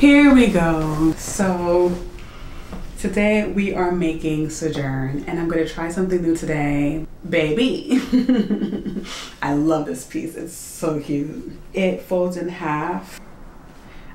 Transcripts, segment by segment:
Here we go. So today we are making Sojourn and I'm gonna try something new today. Baby. I love this piece, it's so cute. It folds in half.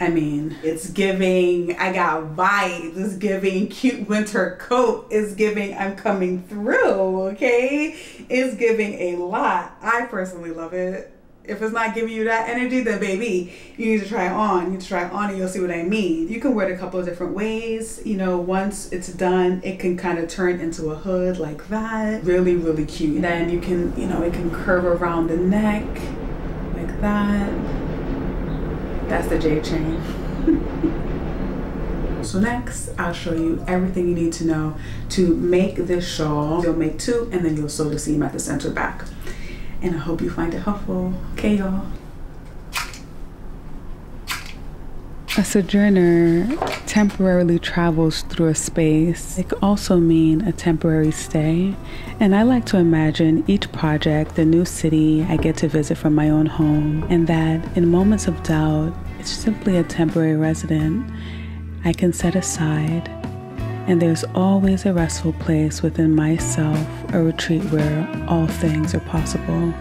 I mean, it's giving, I got vibes, it's giving cute winter coat, it's giving I'm coming through, okay? It's giving a lot. I personally love it. If it's not giving you that energy, then baby, you need to try it on. You need to try it on and you'll see what I mean. You can wear it a couple of different ways. You know, once it's done, it can kind of turn into a hood like that. Really, really cute. And then you can, you know, it can curve around the neck like that. That's the J chain. So next, I'll show you everything you need to know to make this shawl. You'll make two and then you'll sew the seam at the center back. And I hope you find it helpful. Okay, y'all. A sojourner temporarily travels through a space. It could also mean a temporary stay. And I like to imagine each project, the new city I get to visit from my own home, and that in moments of doubt, it's simply a temporary resident I can set aside. And there's always a restful place within myself, a retreat where all things are possible.